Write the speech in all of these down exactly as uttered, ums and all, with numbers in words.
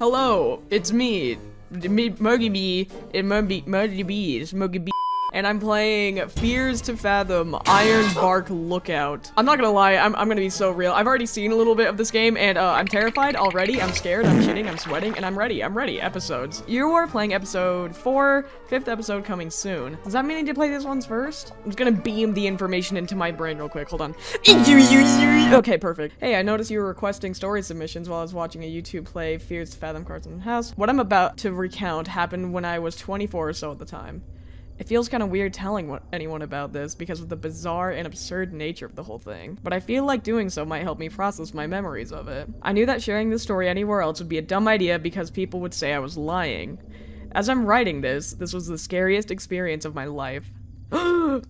Hello, it's me, me Muggy Bee, and Muggy, Muggy Bee, it's Muggy Bee, and I'm playing Fears to Fathom, Ironbark Lookout. I'm not gonna lie, I'm, I'm gonna be so real. I've already seen a little bit of this game, and uh, I'm terrified already. I'm scared, I'm shitting, I'm sweating, and I'm ready, I'm ready. Episodes. You are playing episode four, fifth episode coming soon. Does that mean I need to play these ones first? I'm just gonna beam the information into my brain real quick, hold on. Okay, perfect. Hey, I noticed you were requesting story submissions while I was watching a YouTube play Fears to Fathom, Cards in the House. What I'm about to recount happened when I was twenty-four or so at the time. It feels kind of weird telling what, anyone about this because of the bizarre and absurd nature of the whole thing, but I feel like doing so might help me process my memories of it. I knew that sharing this story anywhere else would be a dumb idea because people would say I was lying. As I'm writing this, this was the scariest experience of my life. Scary.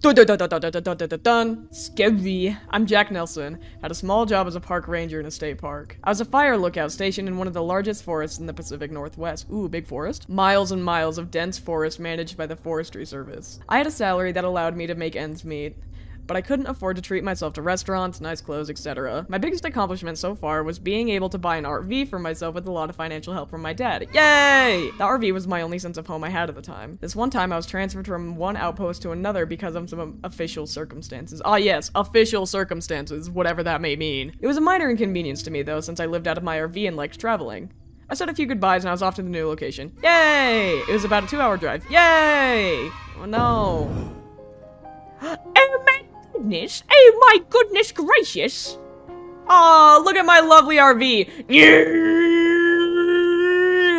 I'm Jack Nelson. Had a small job as a park ranger in a state park. I was a fire lookout stationed in one of the largest forests in the Pacific Northwest. Ooh, big forest. Miles and miles of dense forest managed by the Forestry Service. I had a salary that allowed me to make ends meet, but I couldn't afford to treat myself to restaurants, nice clothes, et cetera. My biggest accomplishment so far was being able to buy an R V for myself with a lot of financial help from my dad. Yay! The R V was my only sense of home I had at the time. This one time I was transferred from one outpost to another because of some official circumstances. Ah yes, official circumstances, whatever that may mean. It was a minor inconvenience to me though, since I lived out of my R V and liked traveling. I said a few goodbyes and I was off to the new location. Yay! It was about a two hour drive. Yay! Oh no. Oh my goodness! Oh my goodness gracious! Oh, look at my lovely R V!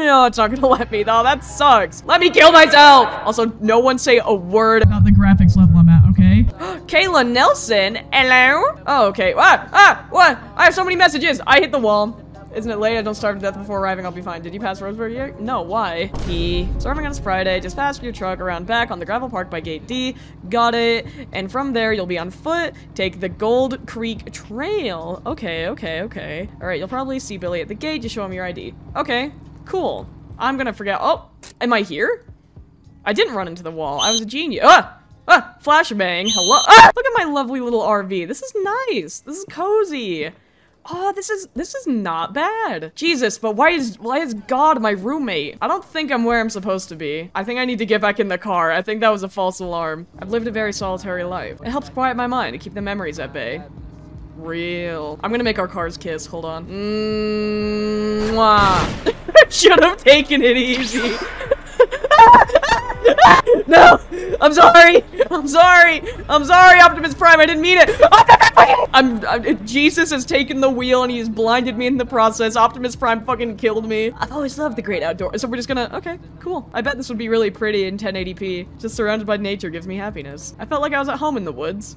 Oh, it's not gonna let me though, that sucks! Let me kill myself! Also, no one say a word about the graphics level I'm at, okay? Kayla Nelson? Hello? Oh, okay. Ah! Ah! What? I have so many messages! I hit the wall. Isn't it late? I don't starve to death before arriving. I'll be fine. Did you pass Roseburg yet? No, why? He. Starving on Friday. Just pass your truck around back on the gravel park by gate D. Got it. And from there, you'll be on foot. Take the Gold Creek Trail. Okay, okay, okay. All right, you'll probably see Billy at the gate. Just show him your I D. Okay, cool. I'm gonna forget. Oh, am I here? I didn't run into the wall. I was a genius. Ah! Ah! Flashbang. Hello. Ah! Look at my lovely little R V. This is nice. This is cozy. Oh, this is this is not bad. Jesus, but why is why is God my roommate? I don't think I'm where I'm supposed to be. I think I need to get back in the car. I think that was a false alarm. I've lived a very solitary life. It helps quiet my mind and keep the memories at bay. Real. I'm gonna make our cars kiss. Hold on. Mwah. Should have taken it easy. No! I'm sorry! I'm sorry! I'm sorry, Optimus Prime! I didn't mean it! I'm, I'm- Jesus has taken the wheel and he's blinded me in the process. Optimus Prime fucking killed me. I've always loved the great outdoors. So we're just gonna- okay, cool. I bet this would be really pretty in ten eighty p. Just surrounded by nature gives me happiness. I felt like I was at home in the woods.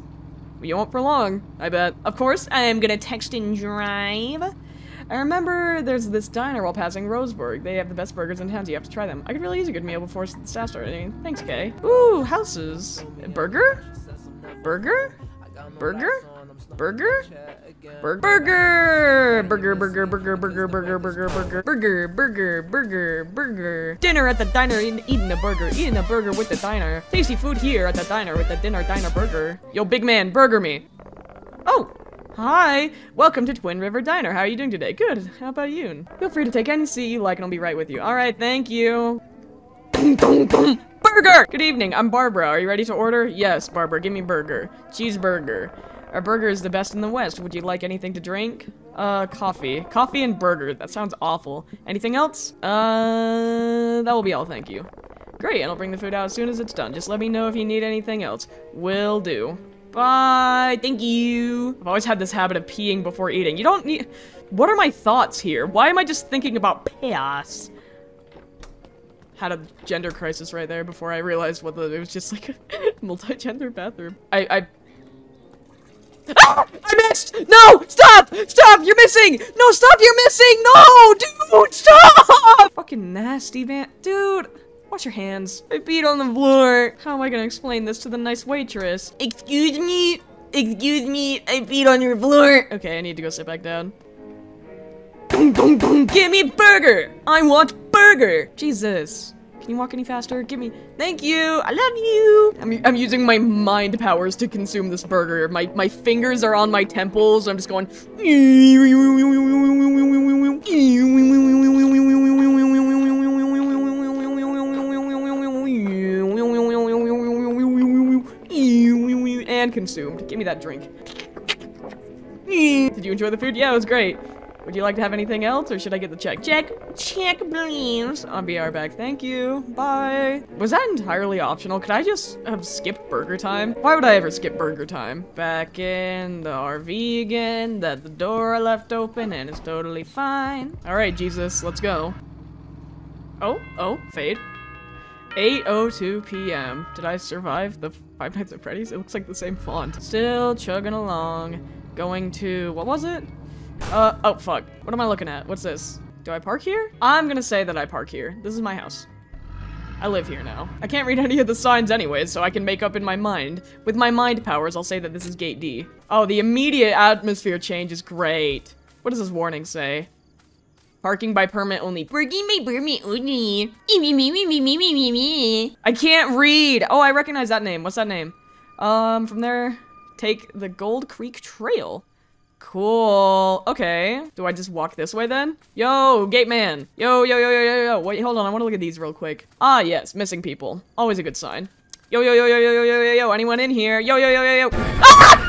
We won't for long, I bet. Of course, I am gonna text and drive. I remember there's this diner while passing Roseburg. They have the best burgers in town, so you have to try them. I could really use a good meal before the staff started eating. Thanks, Kay. Ooh, houses. Burger? Burger? Burger? Burger? Burger? Burger! Burger, burger, burger, burger, burger, burger, burger, burger, burger, burger, burger. Dinner at the diner, eating a burger, eating a burger with the diner. Tasty food here at the diner with the dinner diner burger. Yo, big man, burger me. Oh! Hi! Welcome to Twin River Diner. How are you doing today? Good. How about you? Feel free to take any seat you like and I'll be right with you. Alright, thank you. Burger! Good evening, I'm Barbara. Are you ready to order? Yes, Barbara, give me burger. Cheeseburger. Our burger is the best in the West. Would you like anything to drink? Uh, coffee. Coffee and burger. That sounds awful. Anything else? Uh, that will be all, thank you. Great, and I'll bring the food out as soon as it's done. Just let me know if you need anything else. Will do. Bye, thank you. I've always had this habit of peeing before eating. You don't need- What are my thoughts here? Why am I just thinking about piss? Had a gender crisis right there before I realized what the- it was just like a multi-gender bathroom. I- I- ah, I missed! No! Stop! Stop! You're missing! No, stop! You're missing! No! Dude, stop! Fucking nasty, man. Dude! Wash your hands. I peed on the floor. How am I gonna explain this to the nice waitress? Excuse me? Excuse me? I peed on your floor. Okay, I need to go sit back down. Boom, boom, boom. Give me burger! I want burger! Jesus. Can you walk any faster? Give me- Thank you! I love you! I'm, I'm using my mind powers to consume this burger. My, my fingers are on my temples. I'm just going- consumed. Give me that drink. Did you enjoy the food? Yeah, it was great. Would you like to have anything else, or should I get the check? Check, check, please. On B R bag, thank you, bye. Was that entirely optional? Could I just have skipped burger time? Why would I ever skip burger time? Back in the R V again, that the door I left open, and it's totally fine. All right, Jesus, let's go. Oh, oh, fade. eight oh two p m Did I survive the Five Nights at Freddy's? It looks like the same font. Still chugging along, going to, what was it? Uh, oh fuck. What am I looking at? What's this? Do I park here? I'm gonna say that I park here. This is my house. I live here now. I can't read any of the signs anyways, so I can make up in my mind. With my mind powers, I'll say that this is gate D. Oh, the immediate atmosphere change is great. What does this warning say? Parking by permit only. Parking by permit only. I can't read. Oh, I recognize that name. What's that name? Um, from there, take the Gold Creek Trail. Cool. Okay. Do I just walk this way then? Yo, gate man. Yo, yo, yo, yo, yo, yo. Wait, hold on. I want to look at these real quick. Ah, yes. Missing people. Always a good sign. Yo, yo, yo, yo, yo, yo, yo, yo, yo. Anyone in here? Yo, yo, yo, yo, yo. Ah!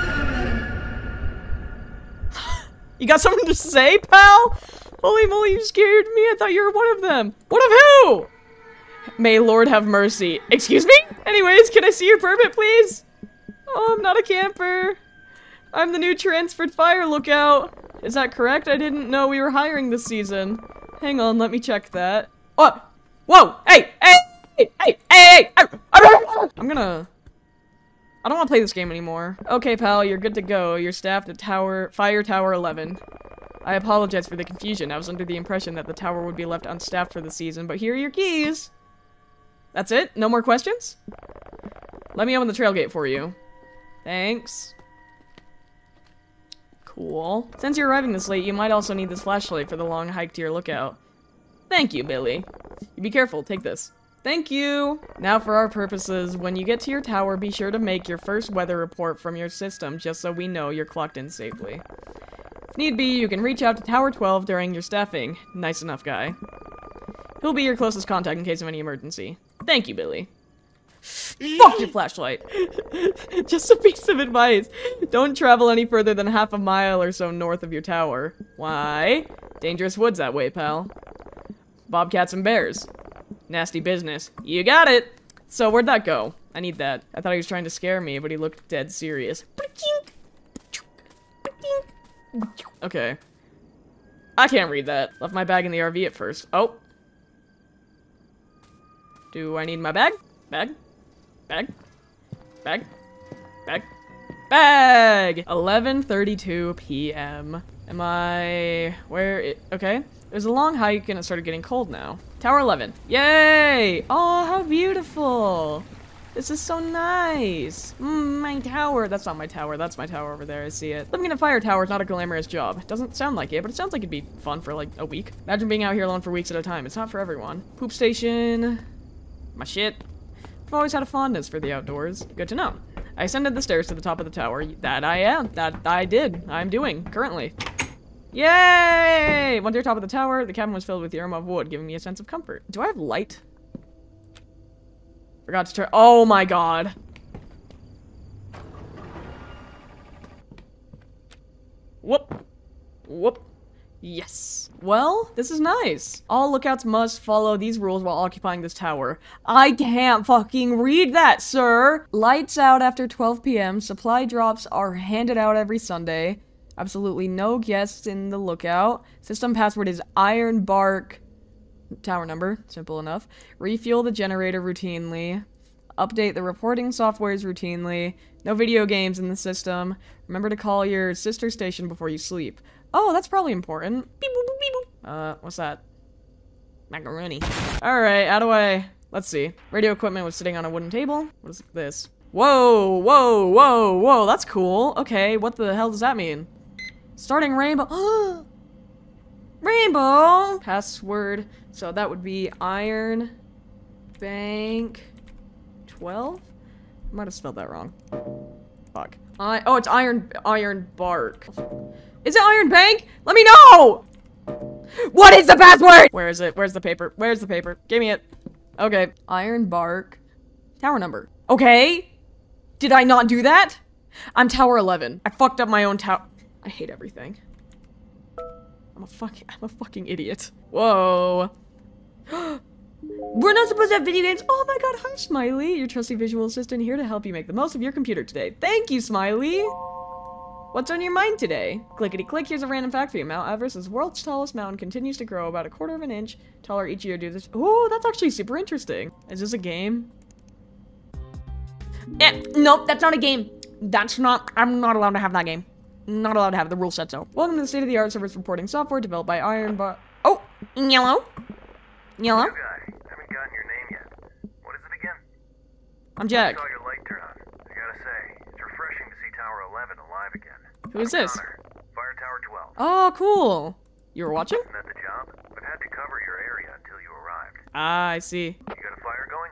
You got something to say, pal? Holy moly, you scared me. I thought you were one of them. One of who? May Lord have mercy. Excuse me? Anyways, can I see your permit, please? Oh, I'm not a camper. I'm the new transferred fire lookout. Is that correct? I didn't know we were hiring this season. Hang on, let me check that. Oh, whoa, hey, hey, hey, hey, hey, hey. I'm gonna, I don't wanna play this game anymore. Okay, pal, you're good to go. You're staffed at Tower, Fire Tower eleven. I apologize for the confusion. I was under the impression that the tower would be left unstaffed for the season, but here are your keys. That's it? No more questions? Let me open the trail gate for you. Thanks. Cool. Since you're arriving this late, you might also need this flashlight for the long hike to your lookout. Thank you, Billy. You be careful, take this. Thank you! Now for our purposes, when you get to your tower, be sure to make your first weather report from your system just so we know you're clocked in safely. If need be, you can reach out to Tower twelve during your staffing. Nice enough guy. He'll be your closest contact in case of any emergency. Thank you, Billy. Fuck your flashlight. Just a piece of advice. Don't travel any further than half a mile or so north of your tower. Why? Dangerous woods that way, pal. Bobcats and bears. Nasty business. You got it. So where'd that go? I need that. I thought he was trying to scare me, but he looked dead serious. Okay. I can't read that. Left my bag in the R V at first. Oh. Do I need my bag? Bag? Bag, bag, bag, bag! eleven thirty-two p m Am I... where it... okay. It was a long hike and it started getting cold now. Tower eleven. Yay! Oh, how beautiful! This is so nice! Mm, my tower! That's not my tower, that's my tower over there, I see it. Living in a fire tower is not a glamorous job. It doesn't sound like it, but it sounds like it'd be fun for like a week. Imagine being out here alone for weeks at a time. It's not for everyone. Poop station. My shit. I've always had a fondness for the outdoors. Good to know. I ascended the stairs to the top of the tower. That I am. That I did. I'm doing. Currently. Yay! Once you're top of the tower, the cabin was filled with the aroma of wood, giving me a sense of comfort. Do I have light? Forgot to turn- oh my god! Whoop. Whoop. Yes. Well, this is nice. All lookouts must follow these rules while occupying this tower. I can't fucking read that, sir! Lights out after twelve p m Supply drops are handed out every Sunday. Absolutely no guests in the lookout. System password is IronBark. Tower number. Simple enough. Refuel the generator routinely. Update the reporting softwares routinely. No video games in the system. Remember to call your sister station before you sleep. Oh, that's probably important. Beep, boop, beep, boop. Uh, what's that? Macaroni. Alright, how do I... let's see. Radio equipment was sitting on a wooden table. What is this? Whoa, whoa, whoa, whoa, that's cool. Okay, what the hell does that mean? Starting rainbow... rainbow! Password. So that would be Iron... Bank... twelve? I might have spelled that wrong. Fuck. I... oh, it's Iron... Iron Bark. Is it Iron Bank? Let me know! What is the password? Where is it? Where's the paper? Where's the paper? Give me it. Okay. Iron Bark. Tower number. Okay. Did I not do that? I'm Tower eleven. I fucked up my own tower. I hate everything. I'm a fucking- I'm a fucking idiot. Whoa. We're not supposed to have video games! Oh my god, hi Smiley! Your trusty visual assistant here to help you make the most of your computer today. Thank you, Smiley! What's on your mind today? Clickety-click, here's a random fact for you. Mount Everest is the world's tallest mountain, continues to grow about a quarter of an inch taller each year due to this- Ooh, that's actually super interesting. Is this a game? Eh, nope, that's not a game. That's not- I'm not allowed to have that game. Not allowed to have it. The rule said so. Welcome to the state-of-the-art service reporting software developed by IronBot- Oh! Yellow? Yellow? I'm Jack. I saw your light turn on. I gotta say, it's refreshing to see Tower eleven alive again. Who is this? Connor, Fire Tower twelve. Oh, cool. You were watching? Isn't that the job? But had to cover your area until you arrived. Ah, I see. You got a fire going?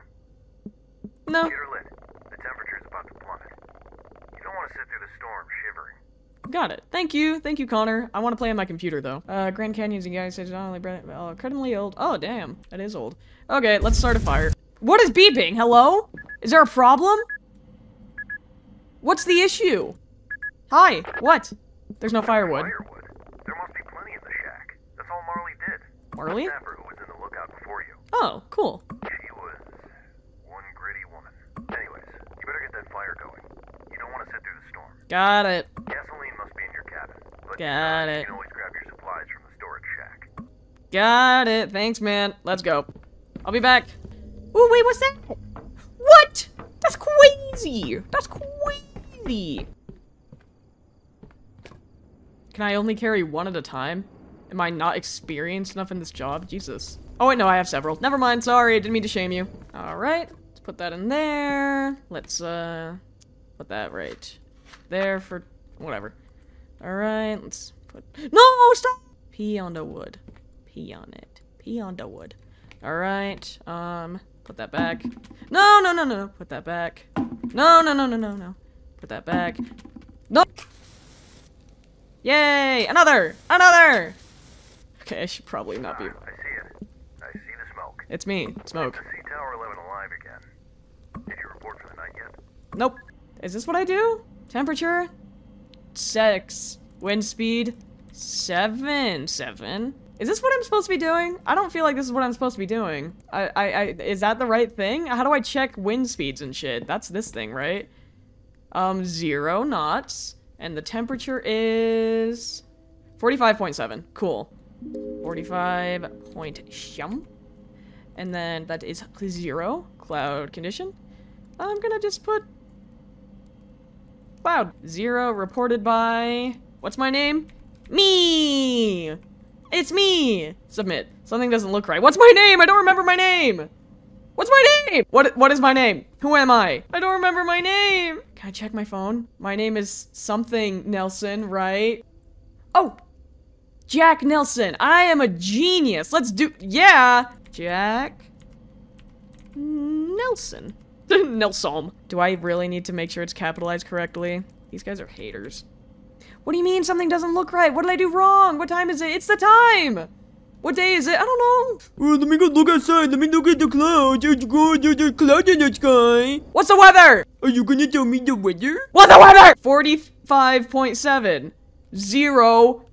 No. Get her lit. The temperature's about to plummet. You don't want to sit through the storm shivering. Got it. Thank you. Thank you, Connor. I want to play on my computer, though. Uh, Grand Canyon's in the United States is not only uh, incredibly old. Oh, damn. That is old. Okay, let's start a fire. What is beeping? Hello? Is there a problem? What's the issue? Hi, what? There's no firewood. Firewood? There must be plenty in the shack. That's all Marley did. Marley? That staffer who was in the lookout before you. Oh, cool. She was one gritty woman. Anyways, you better get that fire going. You don't want to sit through the storm. Got it. Gasoline must be in your cabin. But Got it. You can always grab your supplies from the storage shack. Got it. Thanks, man. Let's go. I'll be back. Ooh, wait, what's that? What? That's crazy! That's crazy! Can I only carry one at a time? Am I not experienced enough in this job? Jesus. Oh wait, no, I have several. Never mind, sorry, I didn't mean to shame you. Alright, let's put that in there. Let's, uh, put that right there for whatever. Alright, let's put- No, stop! Pee on the wood. Pee on it. Pee on the wood. Alright, um... put that back. No, no, no, no, no. Put that back. No, no, no, no, no, no. Put that back. No! Yay! Another! Another! Okay, I should probably not be... Uh, I see it. I see the smoke. It's me. Smoke. I see Tower eleven alive again. Did you report for the night yet? Nope. Is this what I do? Temperature? Six. Wind speed? Seven. Seven. Is this what I'm supposed to be doing? I don't feel like this is what I'm supposed to be doing. I, I, I, is that the right thing? How do I check wind speeds and shit? That's this thing, right? Um, zero knots. And the temperature is... forty-five point seven. Cool. forty-five point seven. And then that is zero. Cloud condition. I'm gonna just put... cloud. Zero reported by... What's my name? Me! It's me! Submit. Something doesn't look right. What's my name? I don't remember my name! What's my name? What? What is my name? Who am I? I don't remember my name! Can I check my phone? My name is something Nelson, right? Oh! Jack Nelson! I am a genius! Let's do- yeah! Jack... Nelson. Nelson. Do I really need to make sure it's capitalized correctly? These guys are haters. What do you mean something doesn't look right? What did I do wrong? What time is it? It's the time! What day is it? I don't know. Uh, let me go look outside. Let me look at the clouds. It's good. There's a cloud in the sky. What's the weather? Are you gonna tell me the weather? What's the weather? forty-five point seven. Zero.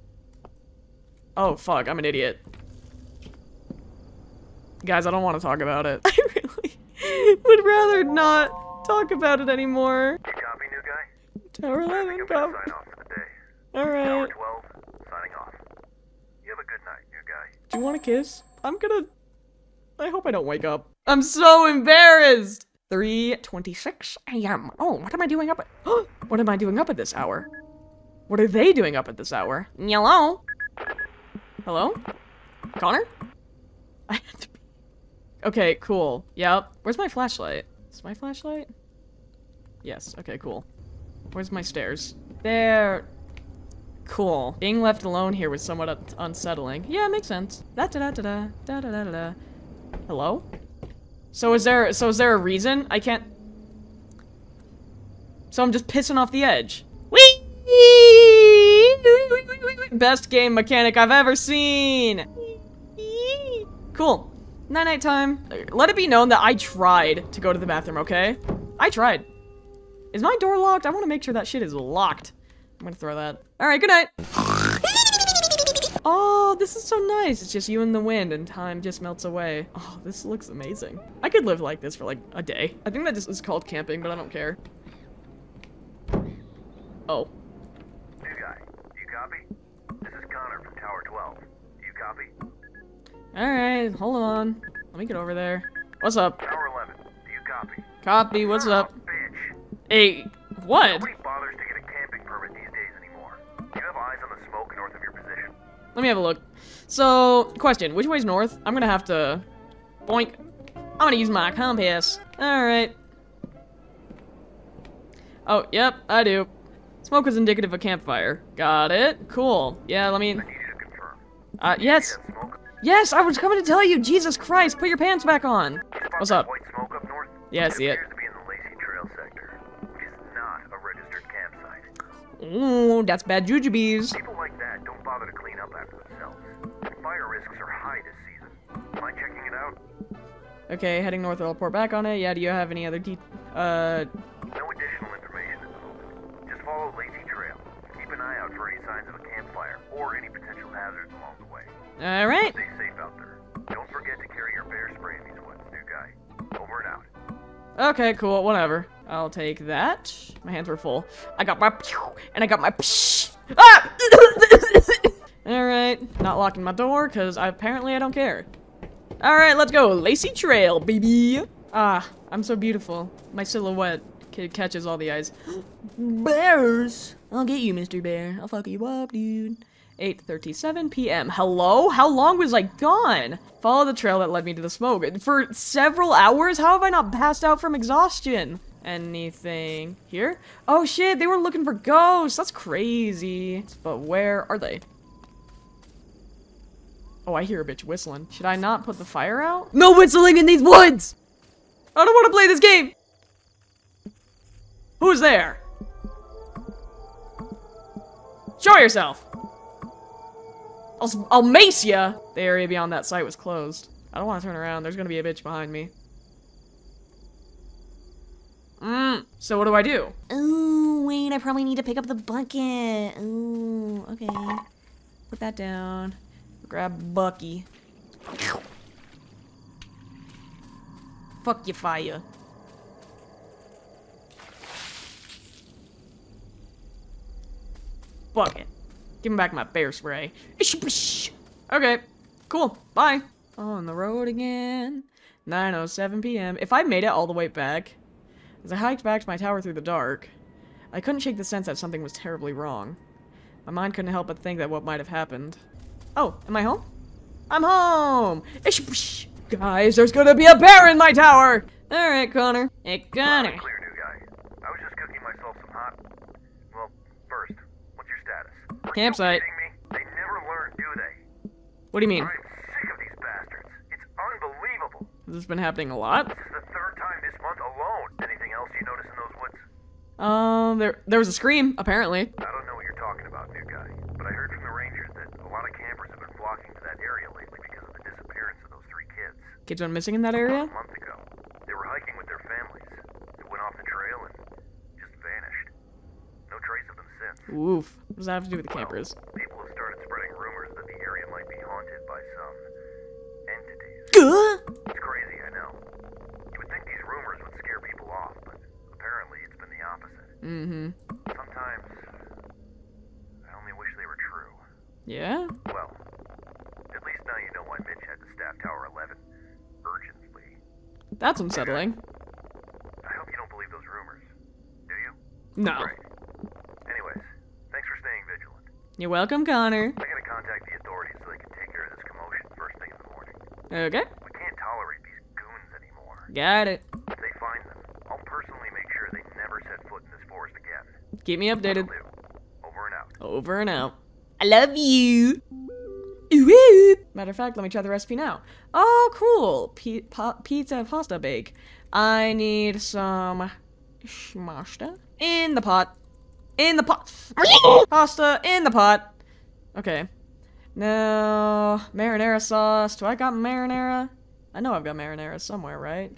Oh, fuck. I'm an idiot. Guys, I don't want to talk about it. I really would rather not talk about it anymore. You copy, new guy? Tower eleven, copy. Alright. Tower twelve, signing off. You have a good night, new guy. Do you want a kiss? I'm gonna... I hope I don't wake up. I'm so embarrassed! three twenty-six a m Oh, what am I doing up at- What am I doing up at this hour? What are they doing up at this hour? Hello? Hello? Connor? I had to be... Okay, cool. Yep. Where's my flashlight? Is my flashlight? Yes, okay, cool. Where's my stairs? There... Cool. Being left alone here was somewhat unsettling. Yeah, it makes sense. Da da da da da da da da. Hello? So is there so is there a reason I can't? So I'm just pissing off the edge. Wee! Best game mechanic I've ever seen. Cool. Night night time. Let it be known that I tried to go to the bathroom. Okay? I tried. Is my door locked? I want to make sure that shit is locked. I'm gonna throw that. Alright, good night. Oh, this is so nice. It's just you and the wind and time just melts away. Oh, this looks amazing. I could live like this for like a day. I think that just is called camping, but I don't care. Oh. New guy, you copy? This is Connor from Tower twelve. You copy? Alright, hold on. Let me get over there. What's up? Tower eleven, do you copy? Copy, what's oh, up? Bitch. Hey, what? Nobody bothers to get a camping permit these days anymore. You have eyes on the smoke north of your position. Let me have a look. So, question, which way's north? I'm gonna have to... Boink. I'm gonna use my compass. Alright. Oh, yep, I do. Smoke is indicative of campfire. Got it. Cool. Yeah, let me... I need you to confirm. Uh, yes. Yes, I was coming to tell you! Jesus Christ, put your pants back on! What's up? White smoke up north? Yeah, I see it. It appears to be in the Lacey Trail sector, which is not a registered campsite. Ooh, that's bad jujubes. People like that don't bother to clean up after themselves. Fire risks are high this season. Am I checking it out? Okay, heading north, I'll report back on it. Yeah, do you have any other de- uh... No additional information at the moment. Just follow Lacey Trail. Keep an eye out for any signs of a campfire or any potential hazards along the way. Alright. Stay safe out there. Don't forget to carry your bear spray in these woods, new guy. Over and out. Okay, cool, whatever. I'll take that. My hands were full. I got my pew, and I got my psh. Ah! Alright, not locking my door, because apparently I don't care. Alright, let's go. Lacey Trail, baby. Ah, I'm so beautiful. My silhouette catches all the eyes. Bears! I'll get you, Mister Bear. I'll fuck you up, dude. eight thirty-seven p m Hello? How long was I gone? Follow the trail that led me to the smoke. For several hours? How have I not passed out from exhaustion? Anything here? Oh shit, they were looking for ghosts. That's crazy. But where are they? Oh, I hear a bitch whistling. Should I not put the fire out? No whistling in these woods! I don't want to play this game! Who's there? Show yourself! I'll, I'll mace ya! The area beyond that site was closed. I don't want to turn around. There's gonna be a bitch behind me. Mmm. So what do I do? Oh, wait. I probably need to pick up the bucket. Oh, okay. Put that down. Grab Bucky. Fuck you, fire. Bucket. Give me back my bear spray. Okay, cool, bye. On the road again, nine oh seven p m If I made it all the way back, as I hiked back to my tower through the dark, I couldn't shake the sense that something was terribly wrong. My mind couldn't help but think that what might have happened. Oh, am I home? I'm home! Guys, there's gonna be a bear in my tower! All right, Connor. Hey, Connor. Clear, new guy. I was just cooking myself some hot... Well, first, what's your status? Campsite. They never learn, do they? What do you mean? I'm sick of these bastards. It's unbelievable. Has this been happening a lot? This is the third time this month alone. Anything else you notice in those woods? Um, there there was a scream, apparently. I don't know what you're talking about, new guy, but I heard from the rangers that a lot of campers have been flocking to that area lately because of the disappearance of those three kids. Kids went missing in that area? About a month ago. They were hiking with their families. They went off the trail and just vanished. No trace of them since. Oof. What does that have to do with the campers? Well, people have started spreading rumors that the area might be haunted by some entities. Gah! It's crazy, I know. You would think these rumors would scare people off, but apparently it's been the opposite. Mm-hmm. Sometimes, I only wish they were true. Yeah? Well, at least now you know why Mitch had to staff Tower eleven urgently. That's unsettling. I hope you don't believe those rumors. Do you? No. Right. You're welcome, Connor. I gotta contact the authorities so they can take care of this commotion first thing in the morning. Okay. We can't tolerate these goons anymore. Got it. If they find them, I'll personally make sure they never set foot in this forest again. Keep me updated. Over and out. Over and out. I love you. Ooh. Matter of fact, let me try the recipe now. Oh, cool. P pizza and pasta bake. I need some schmasta in the pot. In the pot. Pasta in the pot. Okay. Now, marinara sauce. Do I got marinara? I know I've got marinara somewhere, right?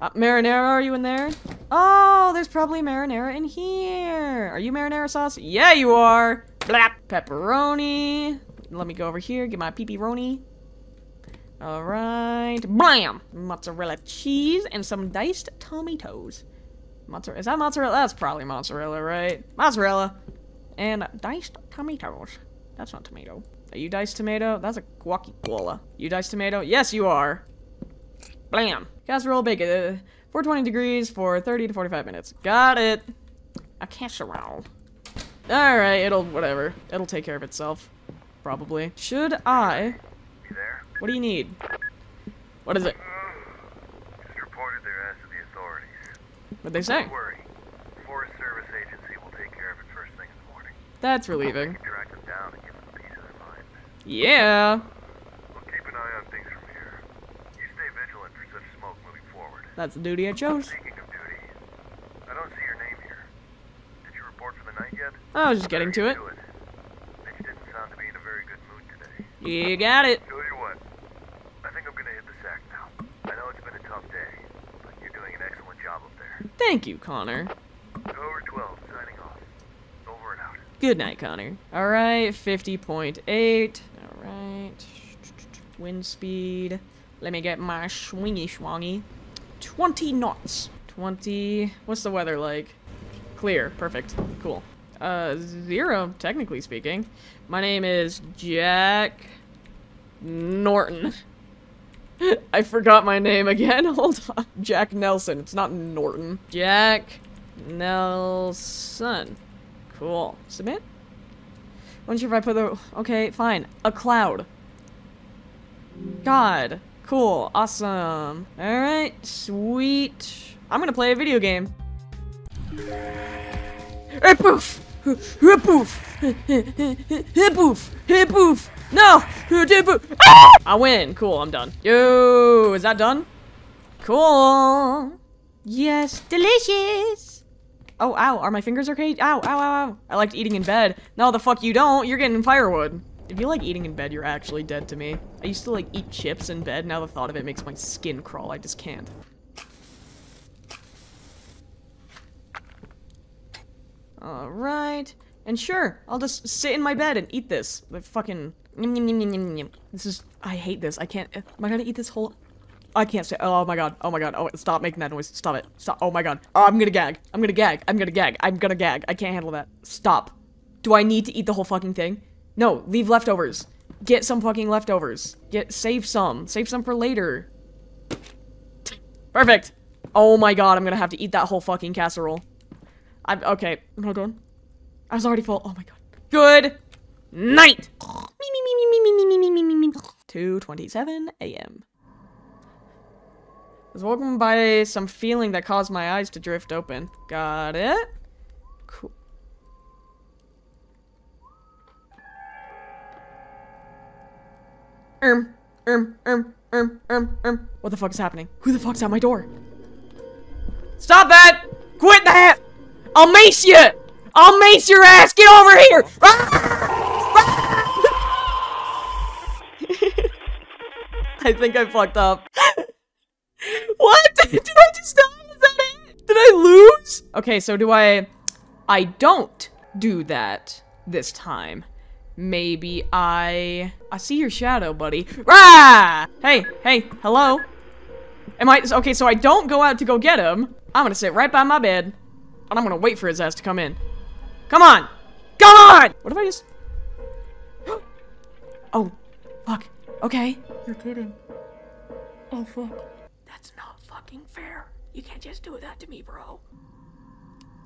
Uh, marinara, are you in there? Oh, there's probably marinara in here. Are you marinara sauce? Yeah, you are. Blap. Pepperoni. Let me go over here. Get my pepperoni. All right. Blam. Mozzarella cheese and some diced tomatoes. Mozzarella. Is that mozzarella? That's probably mozzarella, right? Mozzarella. And diced tomatoes. That's not tomato. Are you diced tomato? That's a guacamole. You diced tomato? Yes, you are. Blam. Casserole, bake it. Uh, four twenty degrees for thirty to forty-five minutes. Got it. A casserole. Alright, it'll, whatever. It'll take care of itself. Probably. Should I? You there? What do you need? What is it? Just reported their ass to the authorities. What'd they say? Don't worry. The Forest Service Agency will take care of it first thing in the morning. That's relieving. They can track them down and give them a piece of their mind. Yeah. We'll keep an eye on things from here. You stay vigilant for such smoke moving forward. That's the duty I chose. Speaking of duty, I don't see your name here. Did you report for the night yet? Oh, I was just getting to it. it. Mitch didn't sound to be in a very good mood today. You got it. Tell you what, I think I'm gonna hit the sack now. I know it's been a tough day, but you're doing an excellent job up there. Thank you, Connor. Tower twelve, signing off. Over and out. Good night, Connor. Alright, fifty point eight. Alright. Wind speed. Let me get my swingy swongy. twenty knots. twenty. What's the weather like? Clear. Perfect. Cool. Uh, zero, technically speaking. My name is Jack Norton. I forgot my name again. Hold on. Jack Nelson. It's not Norton. Jack Nelson. Cool. Submit? Wasn't sure if I put the... Okay, fine. A cloud. God. Cool. Awesome. Alright. Sweet. I'm gonna play a video game. Hey, poof! Hey, poof! Hey, poof! Hey, poof! No! Hey, poof! Ah! I win. Cool, I'm done. Yo, is that done? Cool. Yes, delicious. Oh, ow. Are my fingers okay? Ow, ow, ow, ow. I liked eating in bed. No, the fuck you don't. You're getting firewood. If you like eating in bed, you're actually dead to me. I used to, like, eat chips in bed. Now the thought of it makes my skin crawl. I just can't. Alright. And sure, I'll just sit in my bed and eat this. The fucking... This is... I hate this. I can't... Am I gonna eat this whole... I can't say... Oh my god. Oh my god. Oh, stop making that noise. Stop it. Stop. Oh my god. Oh, I'm gonna gag. I'm gonna gag. I'm gonna gag. I'm gonna gag. I can't handle that. Stop. Do I need to eat the whole fucking thing? No. Leave leftovers. Get some fucking leftovers. Get... Save some. Save some for later. Perfect. Oh my god. I'm gonna have to eat that whole fucking casserole. I'm okay. Hold on. I was already full. Oh my god. Good night. two twenty-seven a m I was woken by some feeling that caused my eyes to drift open. Got it. Cool. Erm, erm, erm, erm, erm, erm. What the fuck is happening? Who the fuck's at my door? Stop that! Quit that! I'll mace you! I'll mace your ass! Get over here! I think I fucked up. What? Did I just die? Is that it? Did I lose? Okay, so do I... I don't do that this time. Maybe I... I see your shadow, buddy. Rah! Hey, hey, hello? Am I... Okay, so I don't go out to go get him. I'm gonna sit right by my bed. And I'm gonna wait for his ass to come in. Come on! Come on! What if I just... Oh, fuck. Okay. You're kidding. Oh, fuck. That's not fucking fair. You can't just do that to me, bro.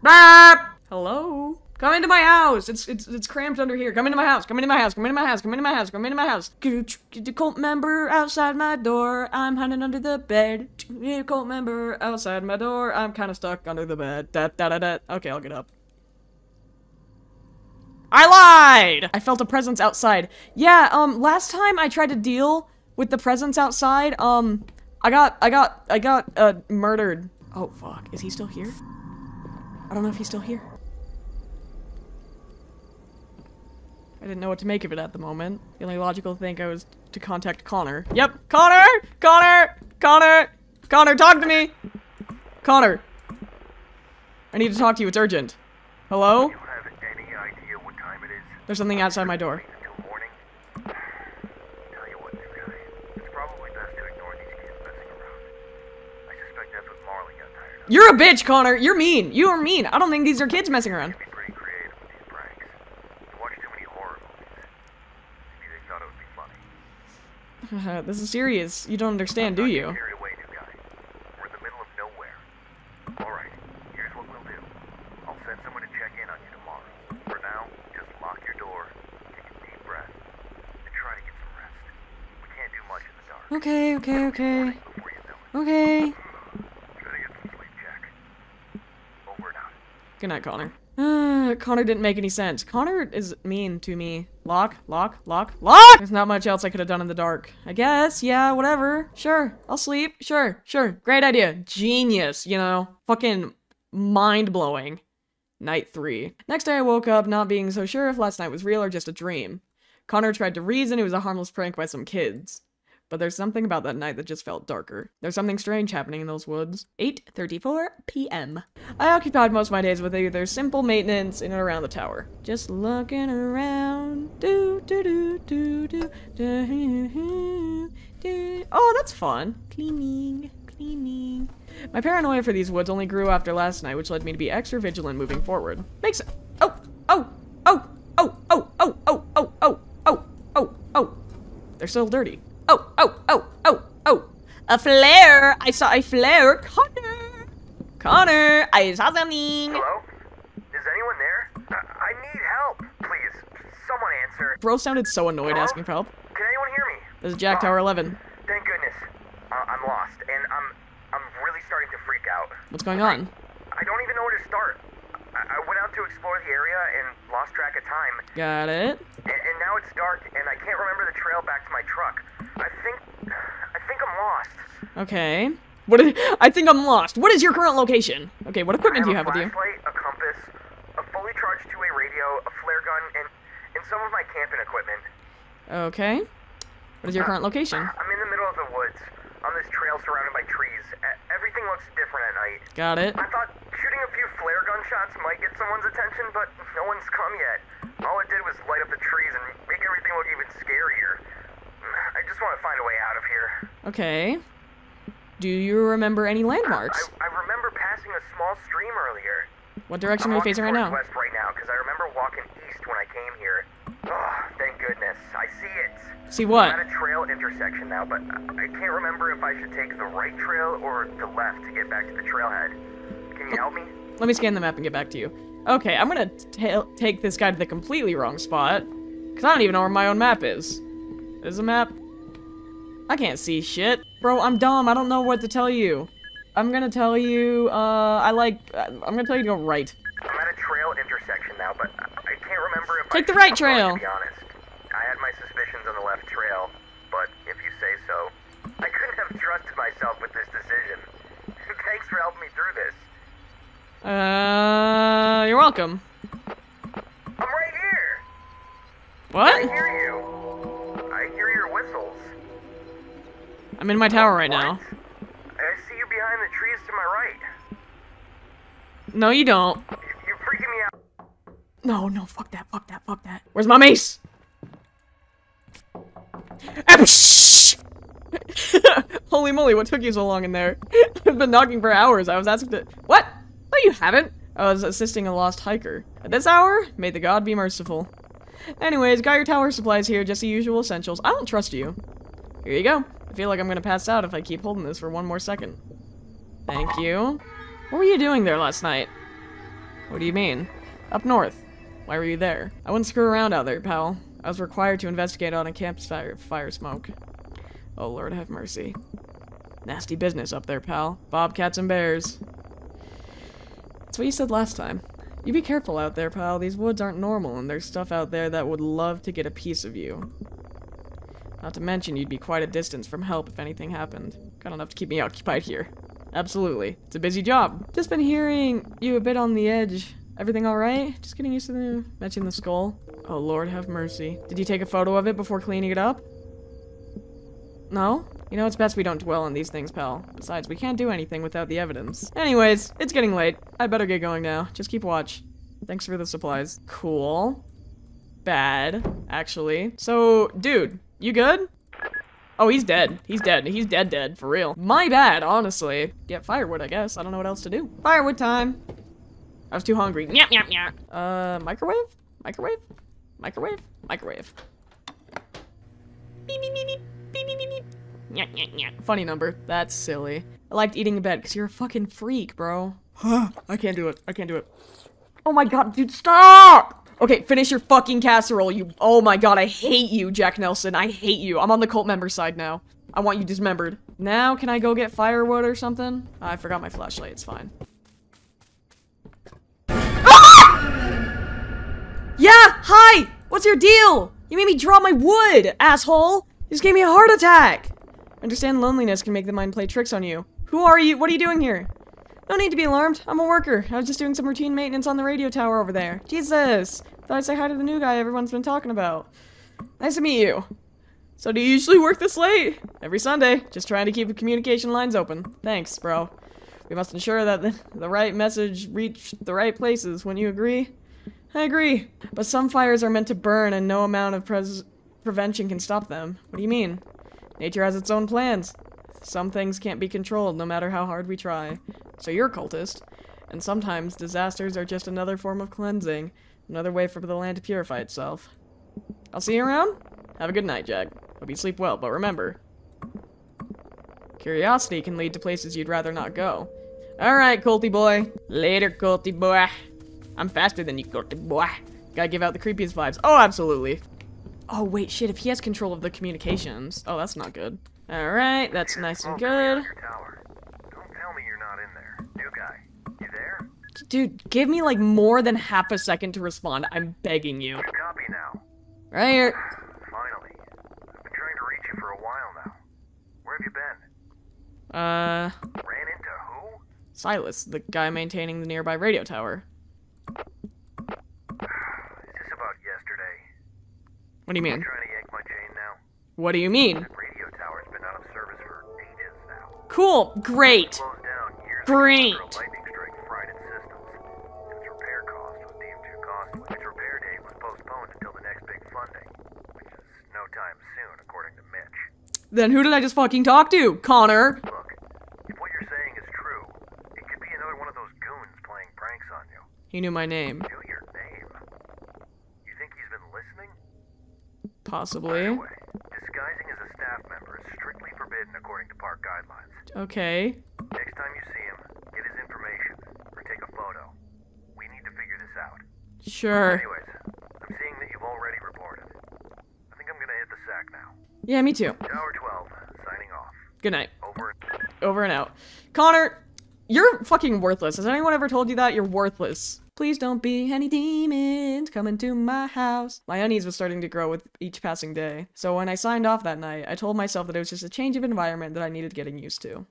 Ah! Hello? Come into my house! It's it's it's cramped under here. Come into my house! Come into my house! Come into my house! Come into my house! Come into my house! The cult member outside my door. I'm hiding under the bed. The cult member outside my door. I'm kind of stuck under the bed. Da da da da. Okay, I'll get up. I lied. I felt a presence outside. Yeah. Um. Last time I tried to deal with the presence outside. Um. I got I got I got uh murdered. Oh fuck. Is he still here? I don't know if he's still here. I didn't know what to make of it at the moment. The only logical thing I was to contact Connor. Yep, Connor! Connor! Connor! Connor, talk to me! Connor! I need to talk to you. It's urgent. Hello? Do you have any idea what time it is? There's something outside my door. Until morning? Tell you what, new guy. It's probably best to ignore these kids messing around. I suspect that's what Marley got tired of. You're a bitch, Connor! You're mean! You are mean! I don't think these are kids messing around. You'd be pretty creative with these pranks. You watch too many horror movies. Maybe they thought it would be funny. This is serious. You don't understand, do you? Okay, okay, okay. Okay. Good night, Connor. Uh, Connor didn't make any sense. Connor is mean to me. Lock, lock, lock, lock! There's not much else I could have done in the dark. I guess, yeah, whatever. Sure, I'll sleep. Sure, sure. Great idea. Genius, you know? Fucking mind-blowing. Night three. Next day I woke up not being so sure if last night was real or just a dream. Connor tried to reason it was a harmless prank by some kids. But there's something about that night that just felt darker. There's something strange happening in those woods. eight thirty-four p m I occupied most of my days with either simple maintenance in and around the tower. Just looking around. Do, do, do, do, do, do, do. Oh, that's fun. Cleaning, cleaning. My paranoia for these woods only grew after last night, which led me to be extra vigilant moving forward. Makes sense. Oh, oh, oh, oh, oh, oh, oh, oh, oh, oh, oh, oh. They're still dirty. Oh, oh, oh, oh, oh. A flare. I saw a flare. Connor. Connor, I saw something. Hello? Is anyone there? I, I need help. Please, someone answer. Bro sounded so annoyed. Hello? Asking for help. Can anyone hear me? This is Jack, Tower eleven. Thank goodness. Uh, I'm lost, and I'm I'm really starting to freak out. What's going on? I, I don't even know where to start. I, I went out to explore the area and lost track of time. Got it. And, and now it's dark, and I can't remember the trail back to my truck. I think, I think I'm lost. Okay. What is, I think I'm lost. What is your current location? Okay, what equipment do you have with you? I have a flashlight, a compass, a fully charged two-way radio, a flare gun, and, and some of my camping equipment. Okay. What is your current location? I'm in the middle of the woods, on this trail surrounded by trees. Everything looks different at night. Got it. I thought shooting a few flare gun shots might get someone's attention, but no one's come yet. All it did was light up the trees and make everything look even scarier. I just want to find a way out of here. Okay. Do you remember any landmarks? Uh, I, I remember passing a small stream earlier. What direction I'm are you facing right now? I'm west right now, because I remember walking east when I came here. Oh, thank goodness. I see it. See what? I'm at a trail intersection now, but I can't remember if I should take the right trail or the left to get back to the trailhead. Can you help me? Let me scan the map and get back to you. Okay, I'm going to take this guy to the completely wrong spot, because I don't even know where my own map is. There's a map. I can't see shit. Bro, I'm dumb. I don't know what to tell you. I'm gonna tell you, uh, I like... I'm gonna tell you to go right. I'm at a trail intersection now, but I can't remember if Take I the right trail! On, to be honest. I had my suspicions on the left trail, but if you say so, I couldn't have trusted myself with this decision. Thanks for helping me through this. Uh, you're welcome. I'm right here! What? I hear you. I hear your whistles. I'm in my tower right what? now. I see you behind the trees to my right. No, you don't. You're freaking me out. No, no, fuck that, fuck that, fuck that. Where's my mace? Holy moly, what took you so long in there? I've been knocking for hours. I was asking to- What? No, you haven't. I was assisting a lost hiker. At this hour, may the god be merciful. Anyways, got your tower supplies here, just the usual essentials. I don't trust you. Here you go. I feel like I'm gonna pass out if I keep holding this for one more second. Thank you. What were you doing there last night? What do you mean? Up north. Why were you there? I wouldn't screw around out there, pal. I was required to investigate on a campfire fire smoke. Oh, Lord have mercy. Nasty business up there, pal. Bobcats and bears. That's what you said last time. You be careful out there, pal. These woods aren't normal, and there's stuff out there that would love to get a piece of you. Not to mention, you'd be quite a distance from help if anything happened. Got enough to keep me occupied here. Absolutely. It's a busy job. Just been hearing you a bit on the edge. Everything alright? Just getting used to the... Mention the skull. Oh, Lord have mercy. Did you take a photo of it before cleaning it up? No? You know, it's best we don't dwell on these things, pal. Besides, we can't do anything without the evidence. Anyways, it's getting late. I better get going now. Just keep watch. Thanks for the supplies. Cool. Bad, actually. So, dude, you good? Oh, he's dead. He's dead. He's dead dead, for real. My bad, honestly. Get firewood, I guess. I don't know what else to do. Firewood time! I was too hungry. Nyap, nyap, nyap. Uh, microwave? Microwave? Microwave? Microwave. Beep, beep, beep, beep. Beep, beep, beep, beep. Nyap, nyap, nyap. Funny number. That's silly. I liked eating in bed, because you're a fucking freak, bro. I can't do it. I can't do it. Oh my god, dude, stop! Okay, finish your fucking casserole, you- Oh my god, I hate you, Jack Nelson. I hate you. I'm on the cult member side now. I want you dismembered. Now, can I go get firewood or something? I forgot my flashlight, it's fine. Ah! Yeah, hi! What's your deal? You made me drop my wood, asshole! You just gave me a heart attack! I understand loneliness can make the mind play tricks on you. Who are you? What are you doing here? No need to be alarmed. I'm a worker. I was just doing some routine maintenance on the radio tower over there. Jesus! Thought I'd say hi to the new guy everyone's been talking about. Nice to meet you. So do you usually work this late? Every Sunday. Just trying to keep the communication lines open. Thanks, bro. We must ensure that the, the right message reached the right places. Wouldn't you agree? I agree. But some fires are meant to burn and no amount of pres prevention can stop them. What do you mean? Nature has its own plans. Some things can't be controlled no matter how hard we try. So you're a cultist. And sometimes disasters are just another form of cleansing. Another way for the land to purify itself. I'll see you around. Have a good night, Jack. Hope you sleep well, but remember. Curiosity can lead to places you'd rather not go. Alright, culty boy. Later, culty boy. I'm faster than you, culty boy. Gotta give out the creepiest vibes. Oh, absolutely. Oh, wait, shit. If he has control of the communications. Oh, that's not good. Alright, that's nice and good. Don't tell me you're not in there. New guy, you there? Dude, give me like more than half a second to respond. I'm begging you. Copy now. Right here. Finally. I've been trying to reach you for a while now. Where have you been? Uh. Ran into who? Silas, the guy maintaining the nearby radio tower. Is this about yesterday? What do you mean? I'm trying to yank my chain now. What do you mean? Cool. Great. Great. Then who did I just fucking talk to? Connor. Look, if what you're saying is true, it could be another one of those goons playing pranks on you. He knew my name. He knew your name? You think he's been listening? Possibly. By the way, disguising as a staff member is strictly forbidden according to park guidelines. Okay. Next time you see him, get his information or take a photo. We need to figure this out. Sure. Anyways, I'm seeing that you've already reported. I think I'm gonna hit the sack now. Yeah, me too. Tower twelve, signing off. Good night. Over and, Over and out. Connor, you're fucking worthless. Has anyone ever told you that? You're worthless. Please don't be any demons coming to my house. My unease was starting to grow with each passing day, so when I signed off that night, I told myself that it was just a change of environment that I needed getting used to.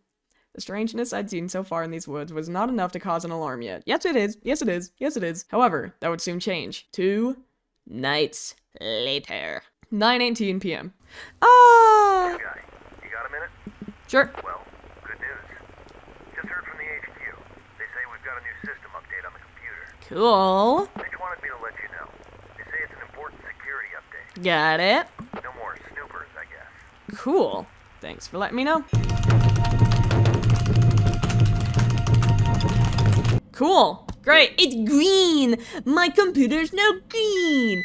The strangeness I'd seen so far in these woods was not enough to cause an alarm yet. Yes, it is. Yes, it is. Yes, it is. However, that would soon change. Two nights later. nine eighteen p m Ah! Hey guy, you got a minute? Sure. Well, good news. Just heard from the H Q. They say we've got a new system update on the computer. Cool. They just wanted me to let you know. They say it's an important security update. Got it. No more snoopers, I guess. Cool. Thanks for letting me know. Cool. Great. It's green. My computer's now green.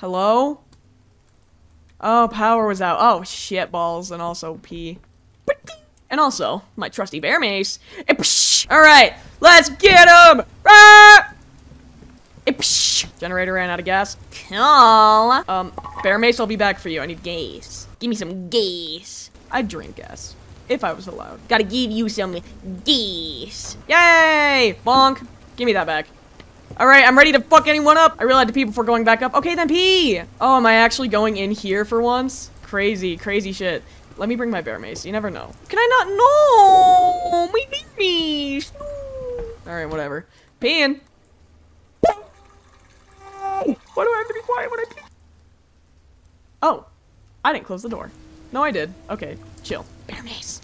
Hello? Oh, power was out. Oh, shit balls. And also pee. And also, my trusty bear mace. Alright, let's get him! Generator ran out of gas. Cool. Um, bear mace, I'll be back for you. I need gas. Give me some gas. I'd drink gas. If I was allowed. Gotta give you some gas. Yay! Bonk. Give me that back. Alright, I'm ready to fuck anyone up! I really had to pee before going back up. Okay, then pee! Oh, am I actually going in here for once? Crazy, crazy shit. Let me bring my bear mace. You never know. Can I not? No! My bear mace! No! Alright, whatever. Peeing! Why do I have to be quiet when I pee? Oh. I didn't close the door. No, I did. Okay. Chill. Bear mace.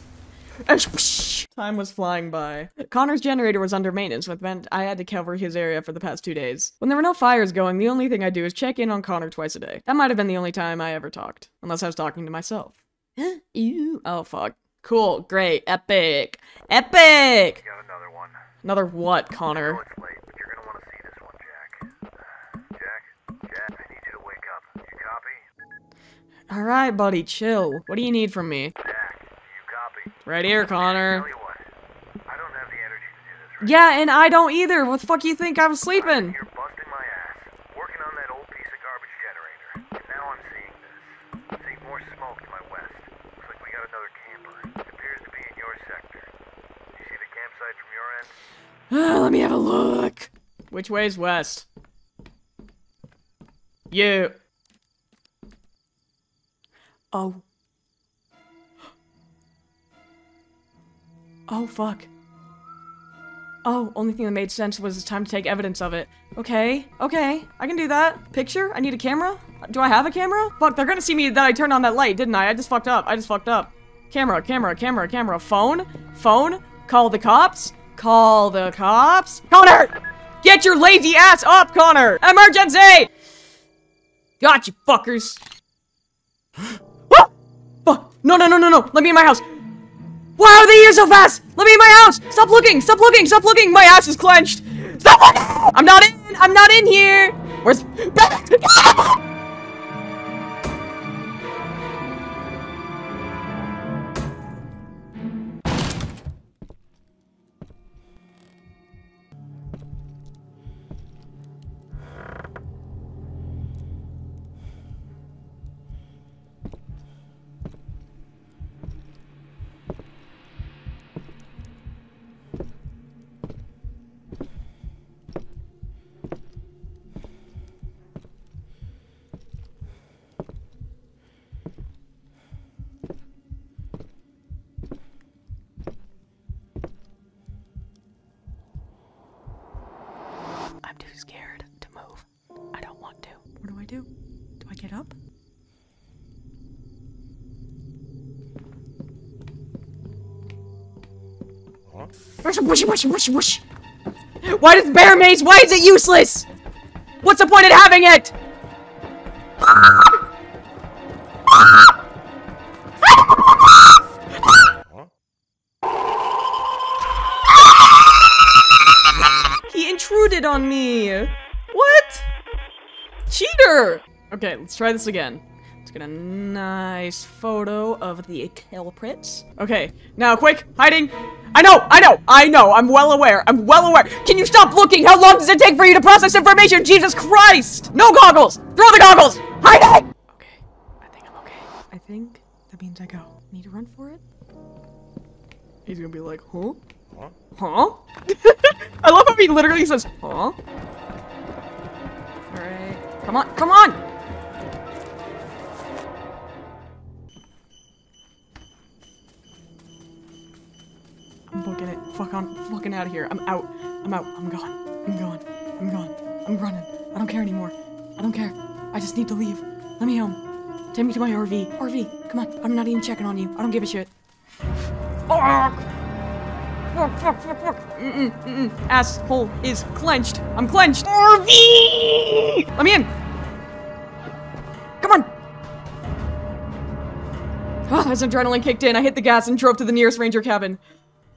Time was flying by. Connor's generator was under maintenance, which meant I had to cover his area for the past two days. When there were no fires going, the only thing I do is check in on Connor twice a day. That might have been the only time I ever talked. Unless I was talking to myself. Ew. Oh, fuck. Cool. Great. Epic. Epic! You got another one. Another what, Connor? I know it's late, but you're gonna wanna see this one, Jack. Jack? Jack, I need you to wake up. You copy? Alright, buddy. Chill. What do you need from me? Right here, Connor. Yeah, and I don't either. What the fuck you think? I was sleeping. You're busting my ass, working on that old piece of garbage generator. And now I'm seeing this. I'm seeing more smoke to my west. Looks like we got another camper. It appears to be in your sector. You see the campsite from your end? Uh, let me have a look. Which way's west? You. Oh. Oh, fuck. Oh, only thing that made sense was it's time to take evidence of it. Okay, okay, I can do that. Picture? I need a camera? Do I have a camera? Fuck, they're gonna see me that I turned on that light, didn't I? I just fucked up, I just fucked up. Camera, camera, camera, camera. Phone? Phone? Call the cops? Call the cops? Connor! Get your lazy ass up, Connor! Emergency! Got you, fuckers. Ah! Fuck, no, no, no, no, no, let me in my house. Why are they here so fast? Let me in my house! Stop looking! Stop looking! Stop looking! My ass is clenched! Stop looking! I'm not in! I'm not in here! Where's... Whoosh, whoosh, whoosh, whoosh. Why does bear maze? Why is it useless? What's the point in having it? He intruded on me. What? Cheater. Okay, let's try this again. Let's get a nice photo of the culprits. Okay, now quick, hiding. I know, I know, I know, I'm well aware, I'm well aware. Can you stop looking? How long does it take for you to process information? Jesus Christ! No goggles! Throw the goggles! Hide it! Okay, I think I'm okay. I think that means I go. Need to run for it? He's gonna be like, huh? Huh? Huh? I love how he literally says, huh? Alright, come on, come on! I'm fucking it. Fuck on. I'm fucking out of here. I'm out. I'm out. I'm gone. I'm gone. I'm gone. I'm running. I don't care anymore. I don't care. I just need to leave. Let me home. Take me to my R V. R V, come on. I'm not even checking on you. I don't give a shit. Fuck! Fuck, fuck, fuck, fuck. Mm-mm, mm-mm. Asshole is clenched. I'm clenched. R V! Let me in! Come on! Oh, as adrenaline kicked in, I hit the gas and drove to the nearest ranger cabin.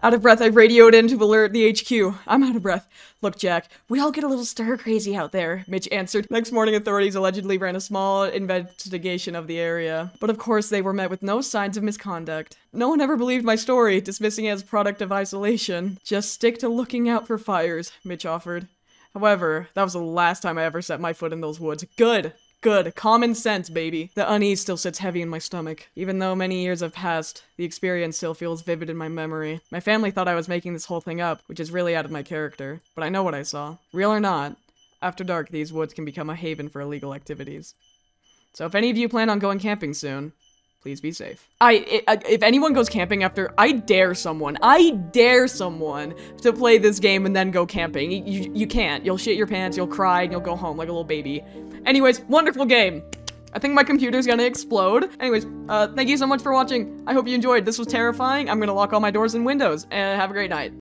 Out of breath, I radioed in to alert the H Q. I'm out of breath. Look, Jack, we all get a little stir-crazy out there, Mitch answered. Next morning, authorities allegedly ran a small investigation of the area. But of course, they were met with no signs of misconduct. No one ever believed my story, dismissing it as product of isolation. Just stick to looking out for fires, Mitch offered. However, that was the last time I ever set my foot in those woods. Good! Good. Common sense, baby. The unease still sits heavy in my stomach. Even though many years have passed, the experience still feels vivid in my memory. My family thought I was making this whole thing up, which is really out of my character. But I know what I saw. Real or not, after dark, these woods can become a haven for illegal activities. So if any of you plan on going camping soon, please be safe. I, I- if anyone goes camping after- I dare someone, I dare someone to play this game and then go camping. You- you can't. You'll shit your pants, you'll cry, and you'll go home like a little baby. Anyways, wonderful game! I think my computer's gonna explode. Anyways, uh, thank you so much for watching. I hope you enjoyed. This was terrifying. I'm gonna lock all my doors and windows, and have a great night.